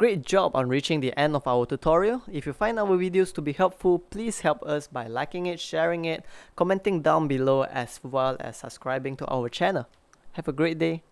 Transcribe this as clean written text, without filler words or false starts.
Great job on reaching the end of our tutorial. If you find our videos to be helpful, please help us by liking it, sharing it, commenting down below, as well as subscribing to our channel. Have a great day.